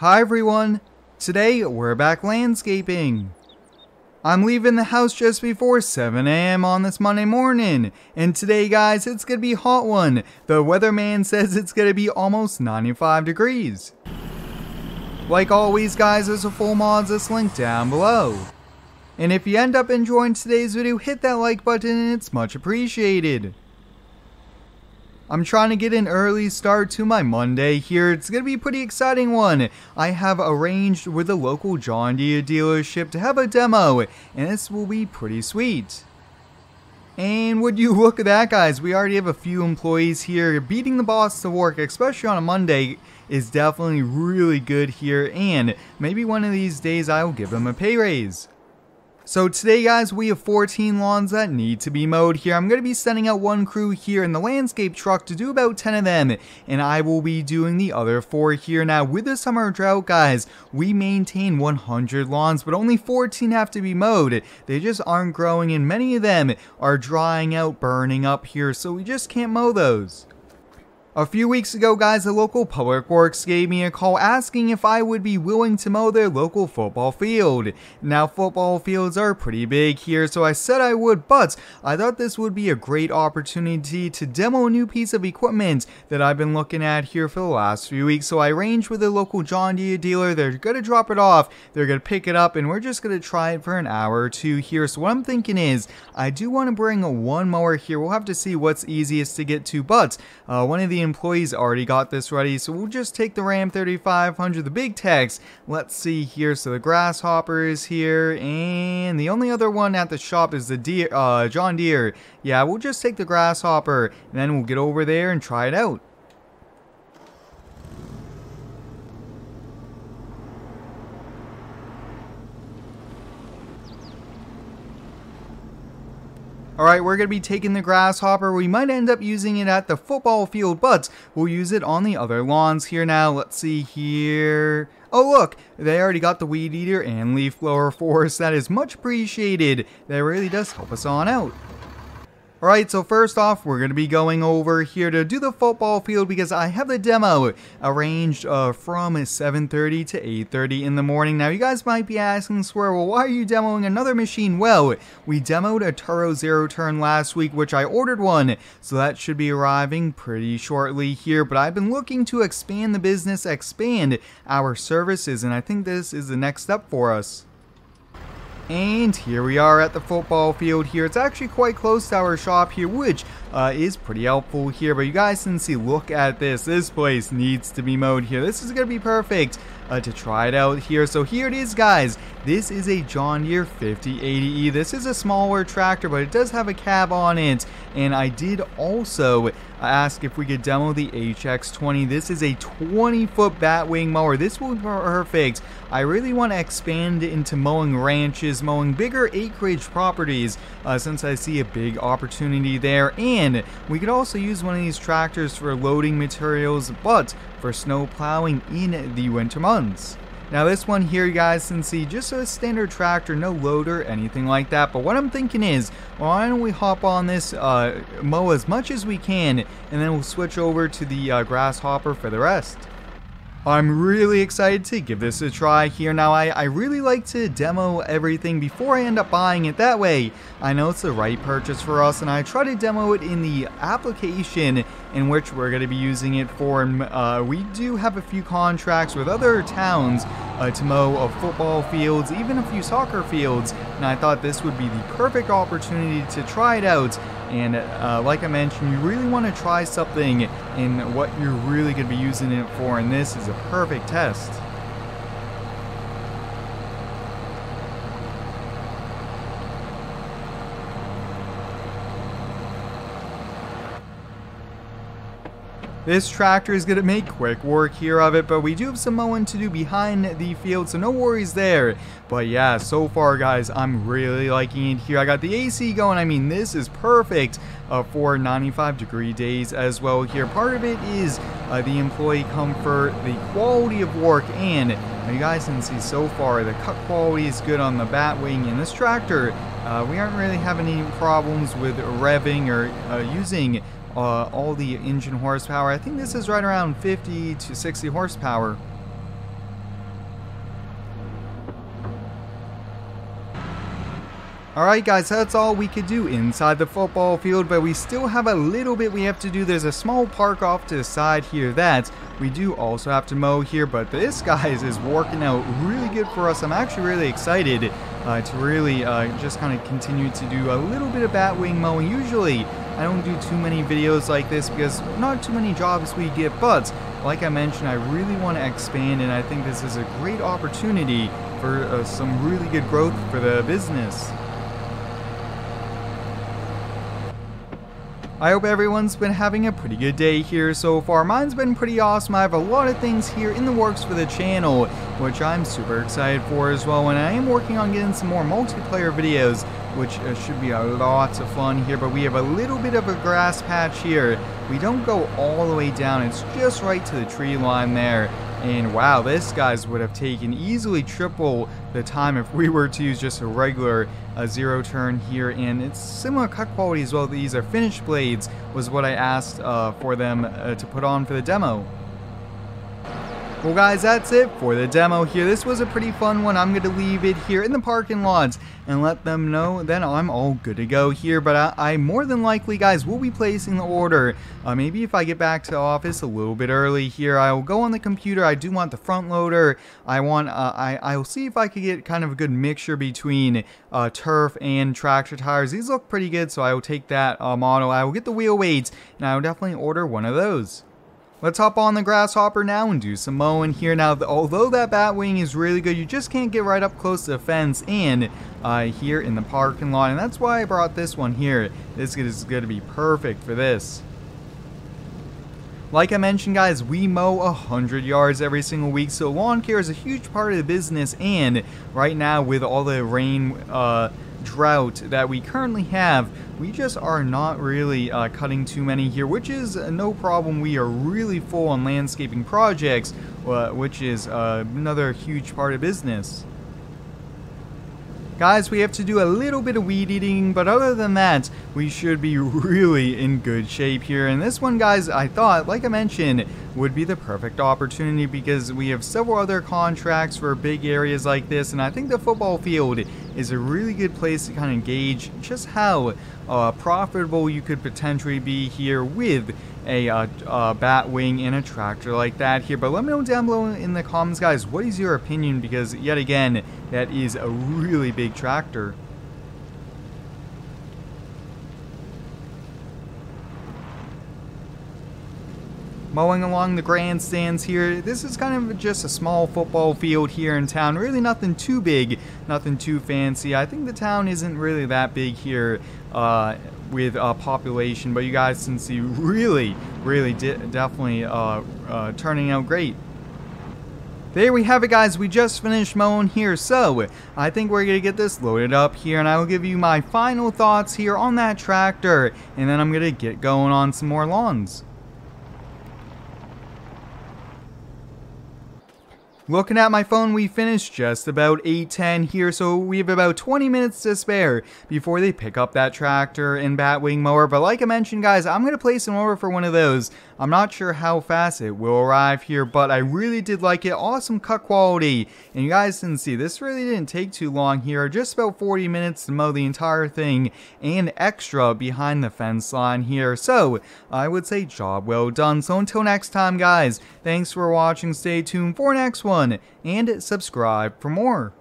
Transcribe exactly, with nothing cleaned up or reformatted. Hi everyone, today we're back landscaping. I'm leaving the house just before seven A M on this Monday morning, and today guys it's gonna be a hot one. The weatherman says it's gonna be almost ninety-five degrees. Like always guys, there's a full mods list linked down below. And if you end up enjoying today's video, hit that like button and it's much appreciated. I'm trying to get an early start to my Monday here. It's going to be a pretty exciting one. I have arranged with a local John Deere dealership to have a demo, and this will be pretty sweet. And would you look at that, guys? We already have a few employees here. Beating the boss to work, especially on a Monday, is definitely really good here, and maybe one of these days I will give him a pay raise. So today guys, we have fourteen lawns that need to be mowed here. I'm going to be sending out one crew here in the landscape truck to do about ten of them, and I will be doing the other four here. Now with the summer drought guys, we maintain one hundred lawns, but only fourteen have to be mowed. They just aren't growing, and many of them are drying out, burning up here, so we just can't mow those. A few weeks ago guys, the local public works gave me a call asking if I would be willing to mow their local football field. Now football fields are pretty big here, so I said I would, but I thought this would be a great opportunity to demo a new piece of equipment that I've been looking at here for the last few weeks. So I arranged with a local John Deere dealer. They're going to drop it off, they're going to pick it up, and we're just going to try it for an hour or two here. So what I'm thinking is, I do want to bring one mower here. We'll have to see what's easiest to get to, but uh, one of the employees already got this ready, so we'll just take the Ram thirty-five hundred, the big techs. Let's see here, so the Grasshopper is here, and the only other one at the shop is the Deere, uh, John Deere. Yeah, we'll just take the Grasshopper, and then we'll get over there and try it out. Alright, we're going to be taking the Grasshopper. We might end up using it at the football field, but we'll use it on the other lawns here now. Let's see here. Oh look, they already got the Weed Eater and Leaf Blower for us. That is much appreciated. That really does help us on out. Alright, so first off, we're going to be going over here to do the football field because I have the demo arranged uh, from seven thirty to eight thirty in the morning. Now, you guys might be asking, Swear, well, why are you demoing another machine? Well, we demoed a Toro Zero Turn last week, which I ordered one, so that should be arriving pretty shortly here. But I've been looking to expand the business, expand our services, and I think this is the next step for us. And here we are at the football field here. It's actually quite close to our shop here, which uh, is pretty helpful here. But you guys can see, look at this. This place needs to be mowed here. This is going to be perfect uh, to try it out here. So here it is, guys. This is a John Deere fifty eighty E. This is a smaller tractor, but it does have a cab on it. And I did also ask if we could demo the H X twenty. This is a twenty-foot Batwing mower. This will be perfect. I really want to expand into mowing ranches, mowing bigger acreage properties, uh, since I see a big opportunity there. And we could also use one of these tractors for loading materials, but for snow plowing in the winter months. Now this one here, you guys can see, just a standard tractor, no loader, anything like that. But what I'm thinking is, why don't we hop on this, uh, mow as much as we can, and then we'll switch over to the uh, Grasshopper for the rest. I'm really excited to give this a try here. Now I, I really like to demo everything before I end up buying it. That way I know it's the right purchase for us, and I try to demo it in the application in which we're going to be using it for. Uh, we do have a few contracts with other towns uh, to mow of football fields, even a few soccer fields, and I thought this would be the perfect opportunity to try it out. And uh, like I mentioned, you really want to try something in what you're really going to be using it for, and this is a perfect test. This tractor is going to make quick work here of it, but we do have some mowing to do behind the field, so no worries there. But yeah, so far guys, I'm really liking it here. I got the A C going. I mean, this is perfect uh, for ninety-five degree days as well here. Part of it is uh, the employee comfort, the quality of work, and uh, you guys can see so far the cut quality is good on the Batwing, and this tractor, uh, we aren't really having any problems with revving or uh, using Uh, all the engine horsepower. I think this is right around fifty to sixty horsepower. Alright guys, that's all we could do inside the football field, but we still have a little bit we have to do. There's a small park off to the side here that we do also have to mow here, but this guys is working out really good for us. I'm actually really excited uh, to really uh, just kind of continue to do a little bit of batwing mowing. Usually I don't do too many videos like this because not too many jobs we get, but like I mentioned, I really want to expand, and I think this is a great opportunity for uh, some really good growth for the business. I hope everyone's been having a pretty good day here so far. Mine's been pretty awesome. I have a lot of things here in the works for the channel, which I'm super excited for as well. And I am working on getting some more multiplayer videos, which uh, should be a lot of fun here. But we have a little bit of a grass patch here. We don't go all the way down. It's just right to the tree line there. And wow, this guys would have taken easily triple the time if we were to use just a regular uh, zero turn here. And it's similar cut quality as well. These are finished blades was what I asked uh, for them uh, to put on for the demo. Well guys, that's it for the demo here. This was a pretty fun one. I'm going to leave it here in the parking lots and let them know that I'm all good to go here. But I, I more than likely, guys, will be placing the order. Uh, maybe if I get back to the office a little bit early here, I will go on the computer. I do want the front loader. I want. Uh, I I will see if I could get kind of a good mixture between uh, turf and tractor tires. These look pretty good, so I will take that uh, model. I will get the wheel weights, and I will definitely order one of those. Let's hop on the Grasshopper now and do some mowing here. Now, the, although that batwing is really good, you just can't get right up close to the fence and uh, here in the parking lot. And that's why I brought this one here. This is going to be perfect for this. Like I mentioned, guys, we mow one hundred yards every single week, so lawn care is a huge part of the business. And right now, with all the rain uh, drought that we currently have, we just are not really uh, cutting too many here, which is uh, no problem. We are really full on landscaping projects, uh, which is uh, another huge part of business. Guys, we have to do a little bit of weed eating, but other than that, we should be really in good shape here. And this one, guys, I thought, like I mentioned, would be the perfect opportunity because we have several other contracts for big areas like this. And I think the football field is a really good place to kind of gauge just how uh, profitable you could potentially be here with a uh, uh, batwing and a tractor like that here. But let me know down below in the comments, guys, what is your opinion? Because yet again, that is a really big tractor. Mowing along the grandstands here. This is kind of just a small football field here in town. Really nothing too big, nothing too fancy. I think the town isn't really that big here uh, with uh, population, but you guys can see really, really de definitely uh, uh, turning out great. There we have it, guys. We just finished mowing here, so I think we're going to get this loaded up here, and I will give you my final thoughts here on that tractor, and then I'm going to get going on some more lawns. Looking at my phone, we finished just about eight ten here, so we have about twenty minutes to spare before they pick up that tractor and batwing mower. But like I mentioned, guys, I'm going to place an order for one of those. I'm not sure how fast it will arrive here, but I really did like it. Awesome cut quality. And you guys can see, this really didn't take too long here. Just about forty minutes to mow the entire thing and extra behind the fence line here. So I would say job well done. So until next time, guys, thanks for watching. Stay tuned for next one. And subscribe for more.